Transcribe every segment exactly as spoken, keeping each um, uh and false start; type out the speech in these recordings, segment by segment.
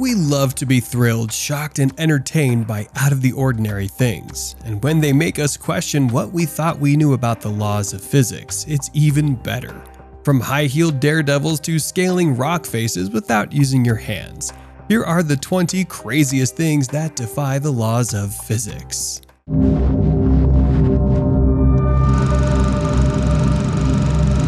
We love to be thrilled, shocked, and entertained by out-of-the-ordinary things. And when they make us question what we thought we knew about the laws of physics, it's even better. From high-heeled daredevils to scaling rock faces without using your hands, here are the twenty craziest things that defy the laws of physics.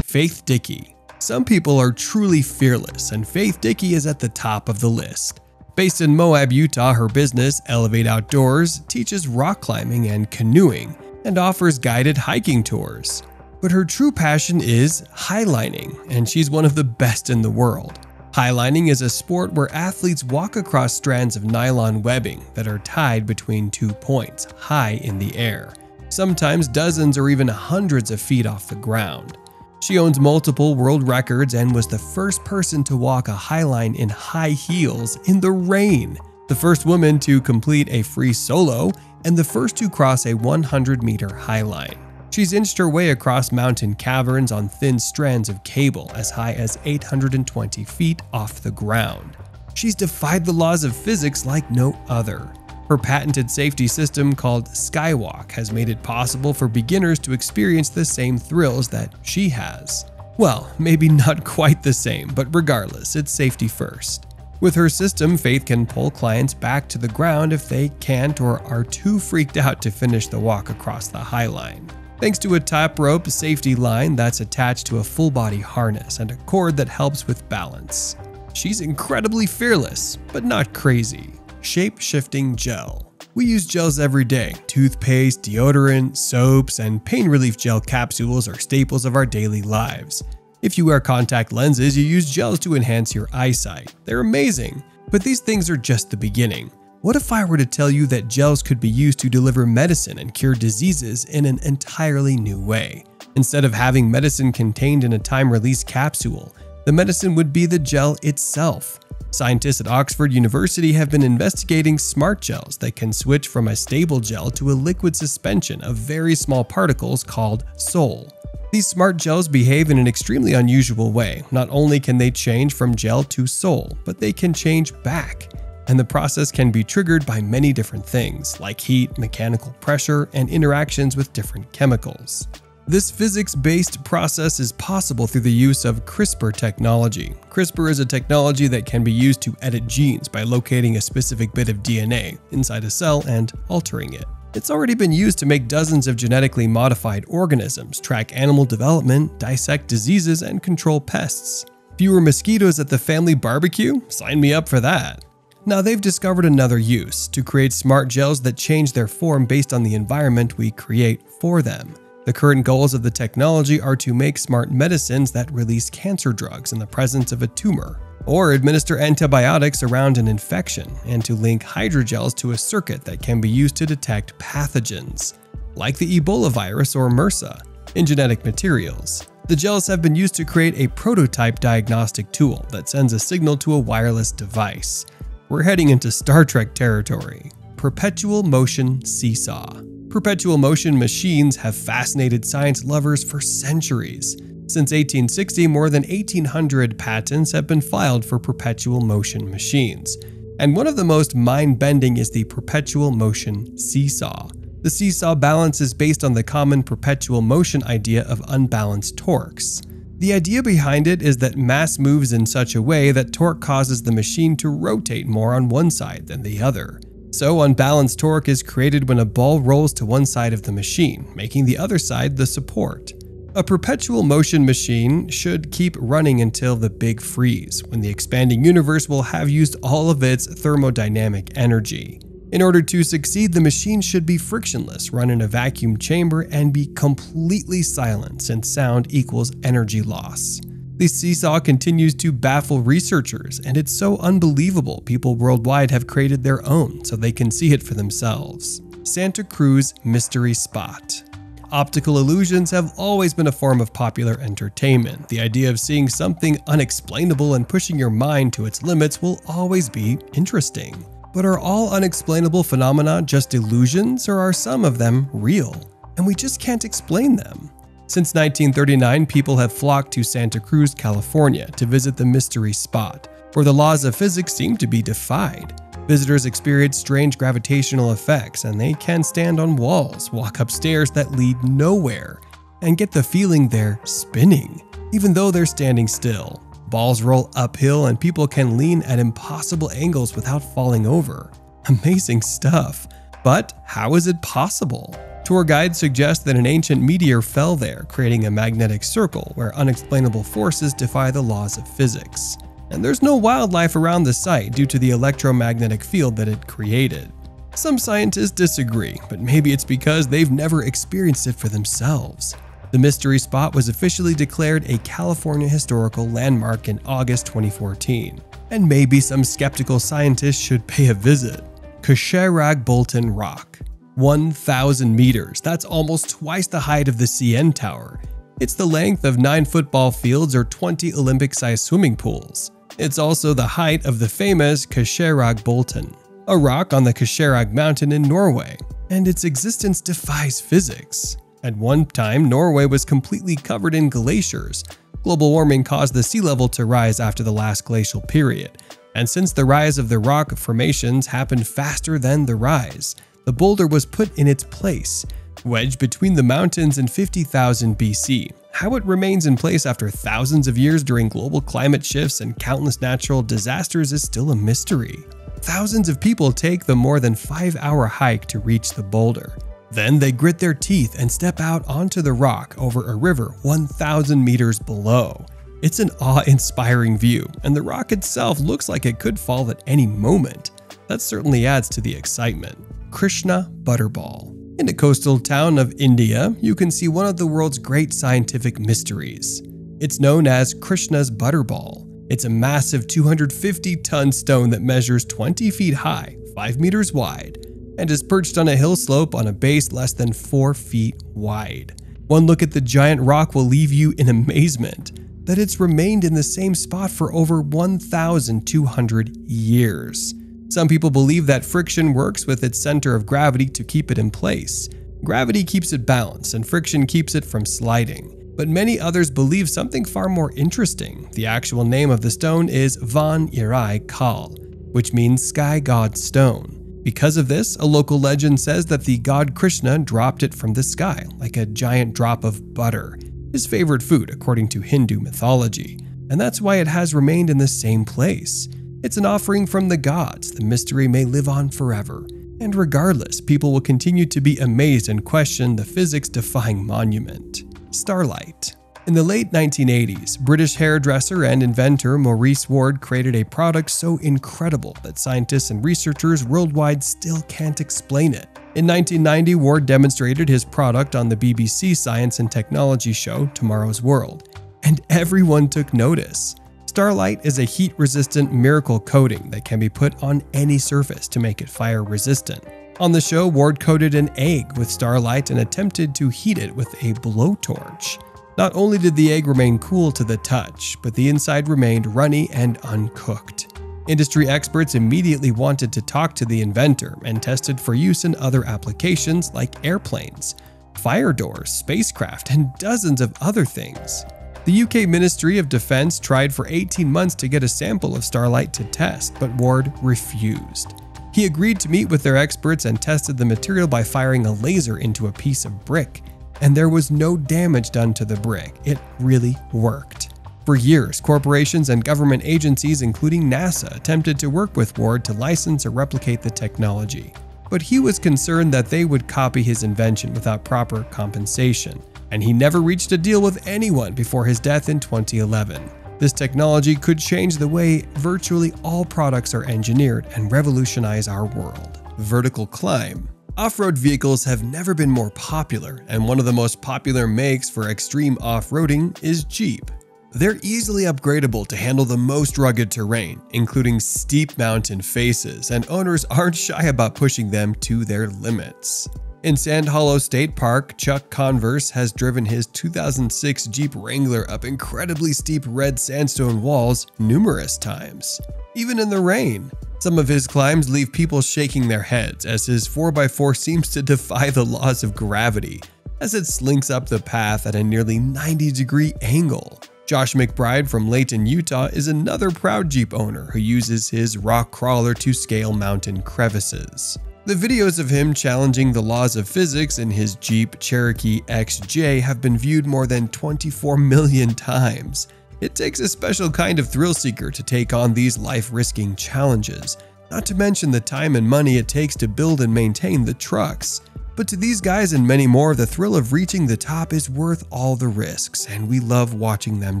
Faith Dickey. Some people are truly fearless, and Faith Dickey is at the top of the list. Based in Moab, Utah, her business, Elevate Outdoors, teaches rock climbing and canoeing, and offers guided hiking tours. But her true passion is highlining, and she's one of the best in the world. Highlining is a sport where athletes walk across strands of nylon webbing that are tied between two points, high in the air, sometimes dozens or even hundreds of feet off the ground. She owns multiple world records and was the first person to walk a highline in high heels in the rain, the first woman to complete a free solo, and the first to cross a one hundred meter highline. She's inched her way across mountain caverns on thin strands of cable as high as eight hundred twenty feet off the ground. She's defied the laws of physics like no other. Her patented safety system called Skywalk has made it possible for beginners to experience the same thrills that she has. Well, maybe not quite the same, but regardless, it's safety first. With her system, Faith can pull clients back to the ground if they can't or are too freaked out to finish the walk across the highline. Thanks to a top rope safety line that's attached to a full-body harness and a cord that helps with balance. She's incredibly fearless, but not crazy. Shape-shifting gel. We use gels every day. Toothpaste, deodorant, soaps, and pain relief gel capsules are staples of our daily lives. If you wear contact lenses, you use gels to enhance your eyesight. They're amazing, but these things are just the beginning. What if I were to tell you that gels could be used to deliver medicine and cure diseases in an entirely new way? Instead of having medicine contained in a time-release capsule, the medicine would be the gel itself. Scientists at Oxford University have been investigating smart gels that can switch from a stable gel to a liquid suspension of very small particles called sol. These smart gels behave in an extremely unusual way. Not only can they change from gel to sol, but they can change back. And the process can be triggered by many different things, like heat, mechanical pressure, and interactions with different chemicals. This physics-based process is possible through the use of CRISPR technology. CRISPR is a technology that can be used to edit genes by locating a specific bit of D N A inside a cell and altering it. It's already been used to make dozens of genetically modified organisms, track animal development, dissect diseases, and control pests. Fewer mosquitoes at the family barbecue? Sign me up for that. Now they've discovered another use, to create smart gels that change their form based on the environment we create for them. The current goals of the technology are to make smart medicines that release cancer drugs in the presence of a tumor, or administer antibiotics around an infection, and to link hydrogels to a circuit that can be used to detect pathogens, like the Ebola virus or M R S A, in genetic materials. The gels have been used to create a prototype diagnostic tool that sends a signal to a wireless device. We're heading into Star Trek territory. Perpetual motion seesaw. Perpetual motion machines have fascinated science lovers for centuries. Since eighteen sixty, more than eighteen hundred patents have been filed for perpetual motion machines. And one of the most mind-bending is the perpetual motion seesaw. The seesaw balance is based on the common perpetual motion idea of unbalanced torques. The idea behind it is that mass moves in such a way that torque causes the machine to rotate more on one side than the other. So, unbalanced torque is created when a ball rolls to one side of the machine, making the other side the support. A perpetual motion machine should keep running until the big freeze, when the expanding universe will have used all of its thermodynamic energy. In order to succeed, the machine should be frictionless, run in a vacuum chamber, and be completely silent since sound equals energy loss. The seesaw continues to baffle researchers, and it's so unbelievable people worldwide have created their own so they can see it for themselves. Santa Cruz Mystery Spot. Optical illusions have always been a form of popular entertainment. The idea of seeing something unexplainable and pushing your mind to its limits will always be interesting. But are all unexplainable phenomena just illusions, or are some of them real? And we just can't explain them. Since nineteen thirty-nine, people have flocked to Santa Cruz, California to visit the mystery spot, for the laws of physics seem to be defied. Visitors experience strange gravitational effects, and they can stand on walls, walk up stairs that lead nowhere, and get the feeling they're spinning, even though they're standing still. Balls roll uphill, and people can lean at impossible angles without falling over. Amazing stuff. But how is it possible? Tour guides suggest that an ancient meteor fell there, creating a magnetic circle where unexplainable forces defy the laws of physics. And there's no wildlife around the site due to the electromagnetic field that it created. Some scientists disagree, but maybe it's because they've never experienced it for themselves. The mystery spot was officially declared a California historical landmark in August twenty fourteen, and maybe some skeptical scientists should pay a visit. Kjeragbolten Rock, one thousand meters, that's almost twice the height of the C N Tower. It's the length of nine football fields or twenty Olympic-sized swimming pools. It's also the height of the famous Kjeragbolten, a rock on the Kjerag mountain in Norway, and its existence defies physics. At one time, Norway was completely covered in glaciers. Global warming caused the sea level to rise after the last glacial period, and since the rise of the rock formations happened faster than the rise, the boulder was put in its place, wedged between the mountains in fifty thousand B C. How it remains in place after thousands of years during global climate shifts and countless natural disasters is still a mystery. Thousands of people take the more than five-hour hike to reach the boulder. Then they grit their teeth and step out onto the rock over a river one thousand meters below. It's an awe-inspiring view, and the rock itself looks like it could fall at any moment. That certainly adds to the excitement. Krishna's Butterball. In a coastal town of India, you can see one of the world's great scientific mysteries. It's known as Krishna's Butterball. It's a massive two hundred fifty ton stone that measures twenty feet high, five meters wide, and is perched on a hill slope on a base less than four feet wide. One look at the giant rock will leave you in amazement that it's remained in the same spot for over one thousand two hundred years. Some people believe that friction works with its center of gravity to keep it in place. Gravity keeps it balanced, and friction keeps it from sliding. But many others believe something far more interesting. The actual name of the stone is van Irai kal, which means Sky God Stone. Because of this, a local legend says that the god Krishna dropped it from the sky, like a giant drop of butter, his favorite food according to Hindu mythology, and that's why it has remained in the same place. It's an offering from the gods. The mystery may live on forever, and regardless, people will continue to be amazed and question the physics-defying monument. Starlight. In the late nineteen eighties, British hairdresser and inventor Maurice Ward created a product so incredible that scientists and researchers worldwide still can't explain it. In nineteen ninety, Ward demonstrated his product on the B B C science and technology show Tomorrow's World, and everyone took notice. Starlight is a heat-resistant miracle coating that can be put on any surface to make it fire-resistant. On the show, Ward coated an egg with Starlight and attempted to heat it with a blowtorch. Not only did the egg remain cool to the touch, but the inside remained runny and uncooked. Industry experts immediately wanted to talk to the inventor and tested for use in other applications like airplanes, fire doors, spacecraft, and dozens of other things. The U K Ministry of Defence tried for eighteen months to get a sample of Starlight to test, but Ward refused. He agreed to meet with their experts and tested the material by firing a laser into a piece of brick, and there was no damage done to the brick. It really worked. For years, corporations and government agencies, including NASA, attempted to work with Ward to license or replicate the technology, but he was concerned that they would copy his invention without proper compensation, and he never reached a deal with anyone before his death in twenty eleven. This technology could change the way virtually all products are engineered and revolutionize our world. Vertical climb. Off-road vehicles have never been more popular, and one of the most popular makes for extreme off-roading is Jeep. They're easily upgradable to handle the most rugged terrain, including steep mountain faces, and owners aren't shy about pushing them to their limits. In Sand Hollow State Park, Chuck Converse has driven his two thousand six Jeep Wrangler up incredibly steep red sandstone walls numerous times, even in the rain. Some of his climbs leave people shaking their heads as his four by four seems to defy the laws of gravity as it slinks up the path at a nearly ninety degree angle. Josh McBride from Layton, Utah is another proud Jeep owner who uses his rock crawler to scale mountain crevices. The videos of him challenging the laws of physics in his Jeep Cherokee X J have been viewed more than twenty-four million times. It takes a special kind of thrill seeker to take on these life-risking challenges, not to mention the time and money it takes to build and maintain the trucks. But to these guys and many more, the thrill of reaching the top is worth all the risks, and we love watching them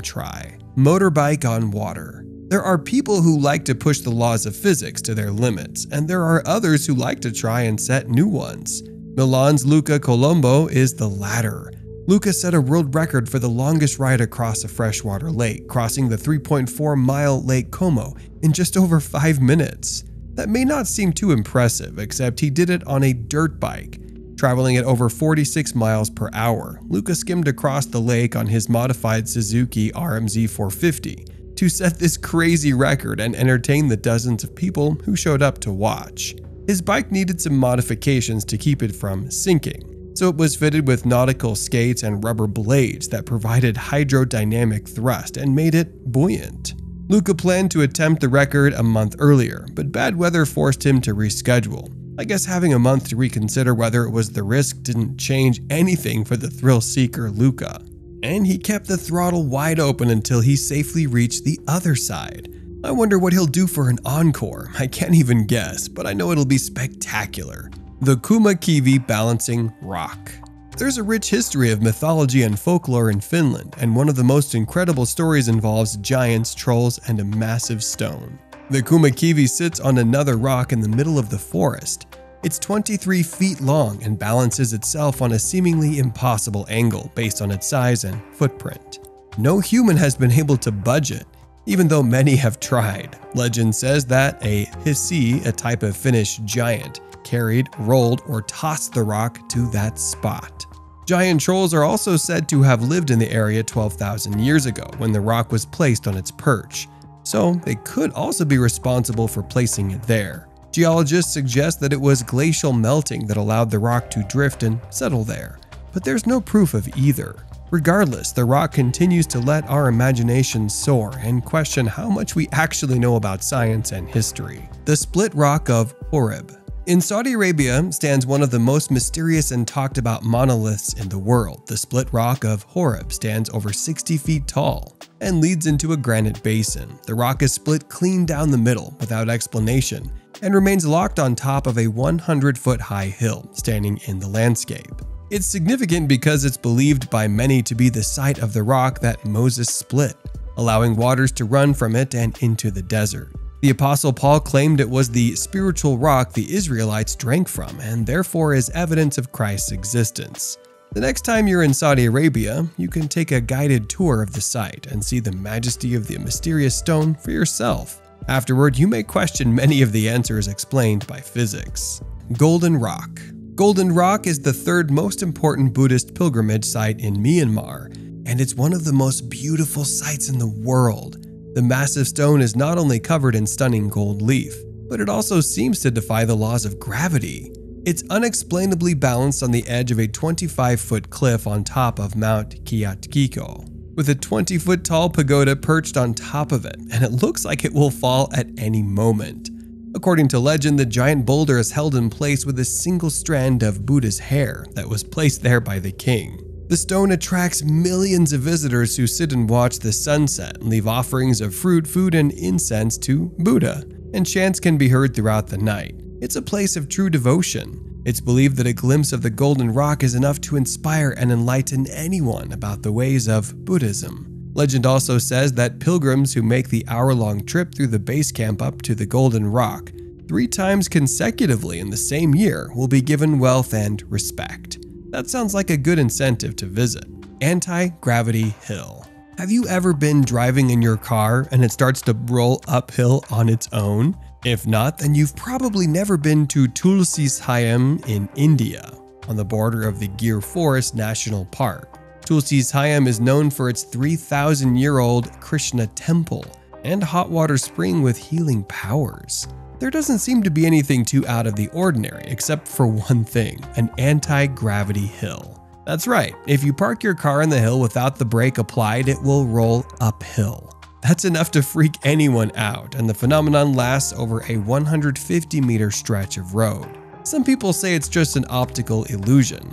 try. Motorbike on water. There are people who like to push the laws of physics to their limits, and there are others who like to try and set new ones. Milan's Luca Colombo is the latter. Luca set a world record for the longest ride across a freshwater lake, crossing the three point four mile Lake Como in just over five minutes. That may not seem too impressive, except he did it on a dirt bike. Traveling at over forty-six miles per hour, Luca skimmed across the lake on his modified Suzuki R M Z four fifty. To set this crazy record and entertain the dozens of people who showed up to watch. His bike needed some modifications to keep it from sinking, so it was fitted with nautical skates and rubber blades that provided hydrodynamic thrust and made it buoyant. Luca planned to attempt the record a month earlier, but bad weather forced him to reschedule. I guess having a month to reconsider whether it was the risk didn't change anything for the thrill seeker Luca. And he kept the throttle wide open until he safely reached the other side. I wonder what he'll do for an encore. I can't even guess, but I know it'll be spectacular. The Kumakivi Balancing Rock. There's a rich history of mythology and folklore in Finland, and one of the most incredible stories involves giants, trolls, and a massive stone. The Kumakivi sits on another rock in the middle of the forest. It's twenty-three feet long and balances itself on a seemingly impossible angle based on its size and footprint. No human has been able to budge it, even though many have tried. Legend says that a hissi, a type of Finnish giant, carried, rolled, or tossed the rock to that spot. Giant trolls are also said to have lived in the area twelve thousand years ago when the rock was placed on its perch, so they could also be responsible for placing it there. Geologists suggest that it was glacial melting that allowed the rock to drift and settle there, but there's no proof of either. Regardless, the rock continues to let our imagination soar and question how much we actually know about science and history. The Split Rock of Horeb. In Saudi Arabia stands one of the most mysterious and talked about monoliths in the world. The Split Rock of Horeb stands over sixty feet tall and leads into a granite basin. The rock is split clean down the middle without explanation, and remains locked on top of a one hundred foot high hill standing in the landscape. It's significant because it's believed by many to be the site of the rock that Moses split, allowing waters to run from it and into the desert. The Apostle Paul claimed it was the spiritual rock the Israelites drank from and therefore is evidence of Christ's existence. The next time you're in Saudi Arabia, you can take a guided tour of the site and see the majesty of the mysterious stone for yourself. Afterward, you may question many of the answers explained by physics. Golden Rock. Golden Rock is the third most important Buddhist pilgrimage site in Myanmar, and it's one of the most beautiful sights in the world. The massive stone is not only covered in stunning gold leaf, but it also seems to defy the laws of gravity. It's unexplainably balanced on the edge of a twenty-five foot cliff on top of Mount Kyaiktiyo, with a twenty foot tall pagoda perched on top of it, and it looks like it will fall at any moment. According to legend, the giant boulder is held in place with a single strand of Buddha's hair that was placed there by the king. The stone attracts millions of visitors who sit and watch the sunset and leave offerings of fruit, food, and incense to Buddha, and chants can be heard throughout the night. It's a place of true devotion. It's believed that a glimpse of the Golden Rock is enough to inspire and enlighten anyone about the ways of Buddhism. Legend also says that pilgrims who make the hour-long trip through the base camp up to the Golden Rock three times consecutively in the same year will be given wealth and respect. That sounds like a good incentive to visit. Anti-Gravity Hill. Have you ever been driving in your car and it starts to roll uphill on its own? If not, then you've probably never been to Tulsishayam in India, on the border of the Gir Forest National Park. Tulsishayam is known for its three thousand year old Krishna temple and hot water spring with healing powers. There doesn't seem to be anything too out of the ordinary, except for one thing, an anti-gravity hill. That's right, if you park your car on the hill without the brake applied, it will roll uphill. That's enough to freak anyone out, and the phenomenon lasts over a one hundred fifty meter stretch of road. Some people say it's just an optical illusion,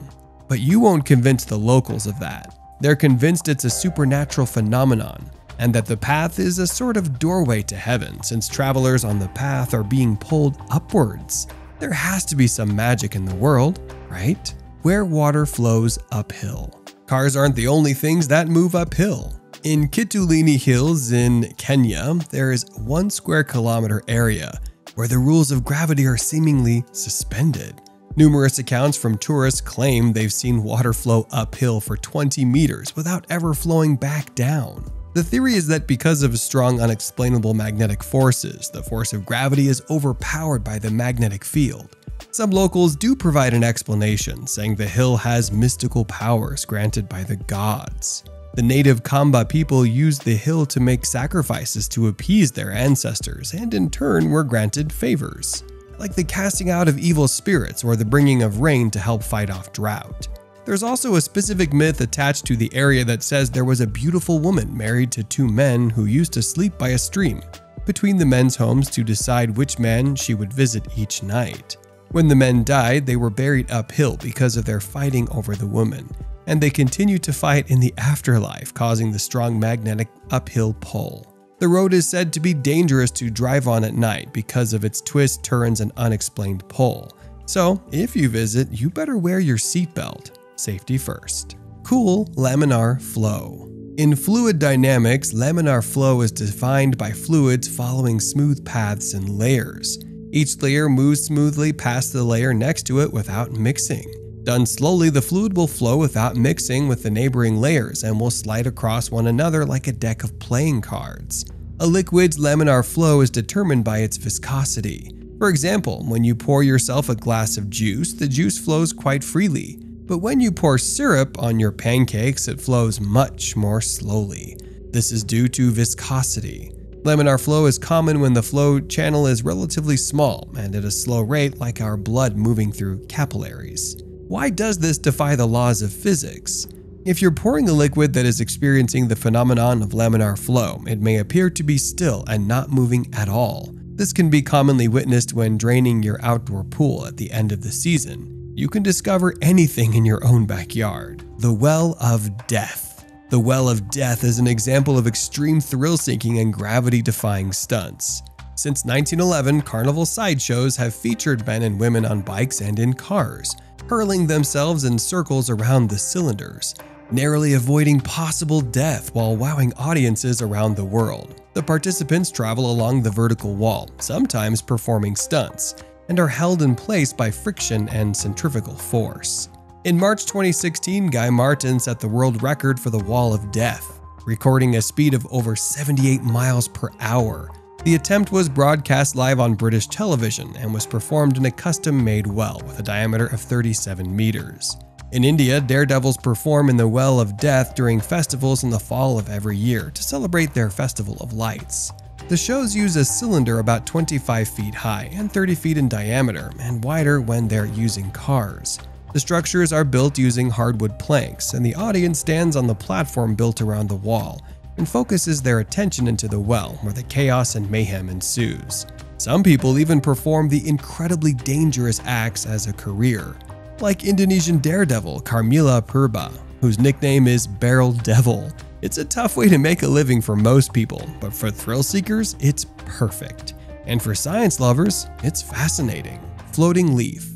but you won't convince the locals of that. They're convinced it's a supernatural phenomenon, and that the path is a sort of doorway to heaven, since travelers on the path are being pulled upwards. There has to be some magic in the world, right? Where water flows uphill. Cars aren't the only things that move uphill. In Kitulini Hills in Kenya, there is one square kilometer area where the rules of gravity are seemingly suspended. Numerous accounts from tourists claim they've seen water flow uphill for twenty meters without ever flowing back down. The theory is that because of strong unexplainable magnetic forces, the force of gravity is overpowered by the magnetic field. Some locals do provide an explanation, saying the hill has mystical powers granted by the gods. The native Kamba people used the hill to make sacrifices to appease their ancestors, and in turn were granted favors, like the casting out of evil spirits or the bringing of rain to help fight off drought. There's also a specific myth attached to the area that says there was a beautiful woman married to two men who used to sleep by a stream between the men's homes to decide which man she would visit each night. When the men died, they were buried uphill because of their fighting over the woman, and they continued to fight in the afterlife, causing the strong magnetic uphill pull. The road is said to be dangerous to drive on at night because of its twists, turns, and unexplained pull. So, if you visit, you better wear your seatbelt. Safety first. Cool laminar flow. In fluid dynamics, laminar flow is defined by fluids following smooth paths and layers. Each layer moves smoothly past the layer next to it without mixing. Done slowly, the fluid will flow without mixing with the neighboring layers and will slide across one another like a deck of playing cards. A liquid's laminar flow is determined by its viscosity. For example, when you pour yourself a glass of juice, the juice flows quite freely. But when you pour syrup on your pancakes, it flows much more slowly. This is due to viscosity. Laminar flow is common when the flow channel is relatively small and at a slow rate, like our blood moving through capillaries. Why does this defy the laws of physics? If you're pouring a liquid that is experiencing the phenomenon of laminar flow, it may appear to be still and not moving at all. This can be commonly witnessed when draining your outdoor pool at the end of the season. You can discover anything in your own backyard. The Well of Death. The Well of Death is an example of extreme thrill-seeking and gravity-defying stunts. Since nineteen eleven, carnival sideshows have featured men and women on bikes and in cars, hurling themselves in circles around the cylinders, narrowly avoiding possible death while wowing audiences around the world. The participants travel along the vertical wall, sometimes performing stunts, and are held in place by friction and centrifugal force. In March twenty sixteen, Guy Martin set the world record for the Wall of Death, recording a speed of over seventy-eight miles per hour. The attempt was broadcast live on British television and was performed in a custom-made well with a diameter of thirty-seven meters. In India, daredevils perform in the Well of Death during festivals in the fall of every year to celebrate their Festival of Lights. The shows use a cylinder about twenty-five feet high and thirty feet in diameter and wider when they're using cars. The structures are built using hardwood planks, and the audience stands on the platform built around the wall and focuses their attention into the well, where the chaos and mayhem ensues. Some people even perform the incredibly dangerous acts as a career, like Indonesian daredevil Karmila Purba, whose nickname is Beryl Devil. It's a tough way to make a living for most people, but for thrill seekers, it's perfect. And for science lovers, it's fascinating. Floating leaf.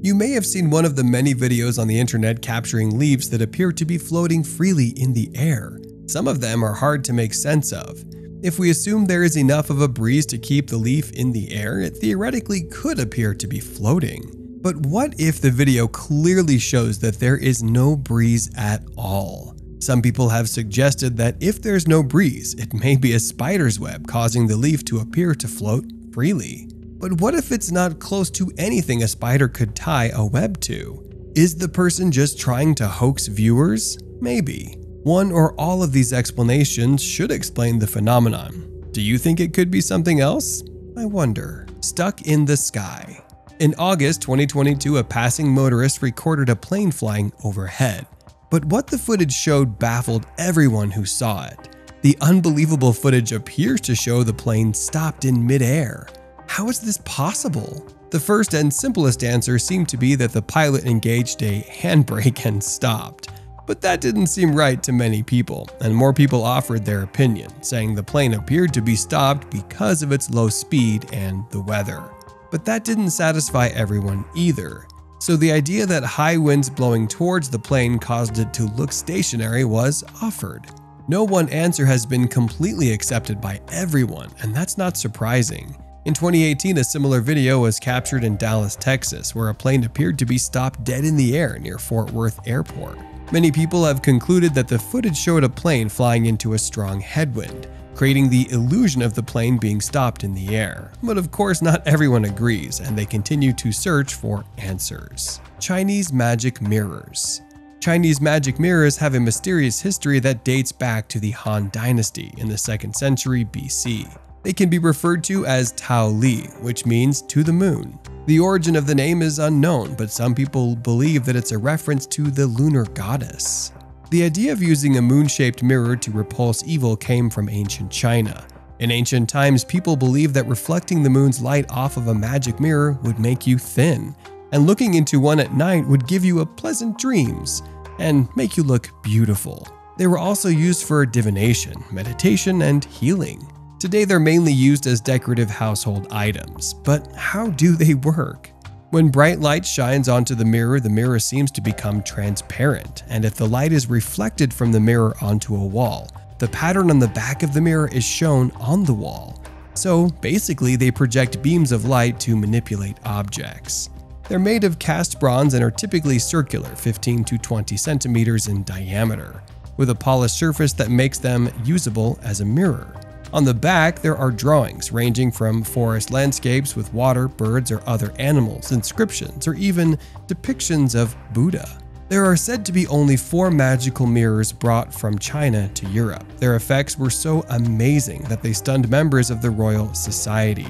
You may have seen one of the many videos on the internet capturing leaves that appear to be floating freely in the air. Some of them are hard to make sense of. If we assume there is enough of a breeze to keep the leaf in the air, it theoretically could appear to be floating. But what if the video clearly shows that there is no breeze at all? Some people have suggested that if there's no breeze, it may be a spider's web causing the leaf to appear to float freely. But what if it's not close to anything a spider could tie a web to? Is the person just trying to hoax viewers? Maybe. One or all of these explanations should explain the phenomenon. Do you think it could be something else? I wonder. Stuck in the sky. In August twenty twenty-two, a passing motorist recorded a plane flying overhead. But what the footage showed baffled everyone who saw it. The unbelievable footage appears to show the plane stopped in midair. How is this possible? The first and simplest answer seemed to be that the pilot engaged a handbrake and stopped. But that didn't seem right to many people, and more people offered their opinion, saying the plane appeared to be stopped because of its low speed and the weather. But that didn't satisfy everyone either. So the idea that high winds blowing towards the plane caused it to look stationary was offered. No one answer has been completely accepted by everyone, and that's not surprising. In twenty eighteen, a similar video was captured in Dallas, Texas, where a plane appeared to be stopped dead in the air near Fort Worth Airport. Many people have concluded that the footage showed a plane flying into a strong headwind, creating the illusion of the plane being stopped in the air. But of course, not everyone agrees, and they continue to search for answers. Chinese magic mirrors. Chinese magic mirrors have a mysterious history that dates back to the Han Dynasty in the second century B C. They can be referred to as Tao Li, which means to the moon. The origin of the name is unknown, but some people believe that it's a reference to the lunar goddess. The idea of using a moon-shaped mirror to repulse evil came from ancient China. In ancient times, people believed that reflecting the moon's light off of a magic mirror would make you thin, and looking into one at night would give you a pleasant dreams and make you look beautiful. They were also used for divination, meditation, and healing. Today, they're mainly used as decorative household items, but how do they work? When bright light shines onto the mirror, the mirror seems to become transparent, and if the light is reflected from the mirror onto a wall, the pattern on the back of the mirror is shown on the wall. So basically, they project beams of light to manipulate objects. They're made of cast bronze and are typically circular, fifteen to twenty centimeters in diameter, with a polished surface that makes them usable as a mirror. On the back, there are drawings ranging from forest landscapes with water, birds, or other animals, inscriptions, or even depictions of Buddha. There are said to be only four magical mirrors brought from China to Europe. Their effects were so amazing that they stunned members of the Royal Society,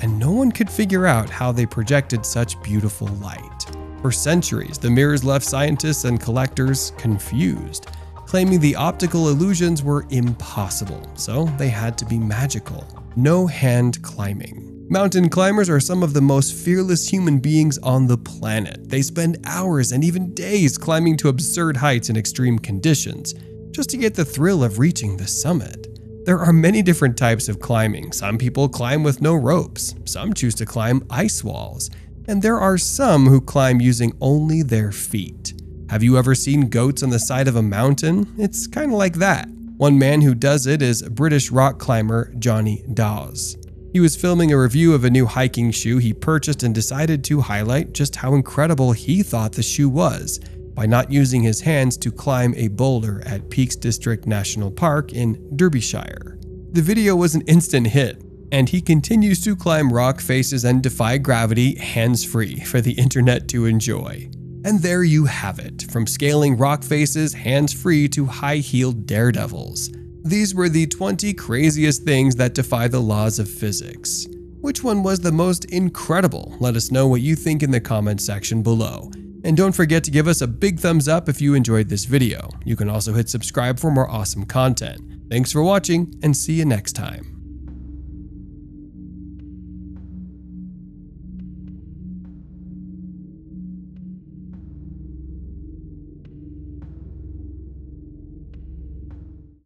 and no one could figure out how they projected such beautiful light. For centuries, the mirrors left scientists and collectors confused, claiming the optical illusions were impossible, so they had to be magical. No hand climbing. Mountain climbers are some of the most fearless human beings on the planet. They spend hours and even days climbing to absurd heights in extreme conditions, just to get the thrill of reaching the summit. There are many different types of climbing. Some people climb with no ropes, some choose to climb ice walls, and there are some who climb using only their feet. Have you ever seen goats on the side of a mountain? It's kind of like that. One man who does it is British rock climber Johnny Dawes. He was filming a review of a new hiking shoe he purchased and decided to highlight just how incredible he thought the shoe was by not using his hands to climb a boulder at Peaks District National Park in Derbyshire. The video was an instant hit, and he continues to climb rock faces and defy gravity hands-free for the internet to enjoy. And there you have it, from scaling rock faces hands-free to high-heeled daredevils. These were the twenty craziest things that defy the laws of physics. Which one was the most incredible? Let us know what you think in the comments section below. And don't forget to give us a big thumbs up if you enjoyed this video. You can also hit subscribe for more awesome content. Thanks for watching, and see you next time.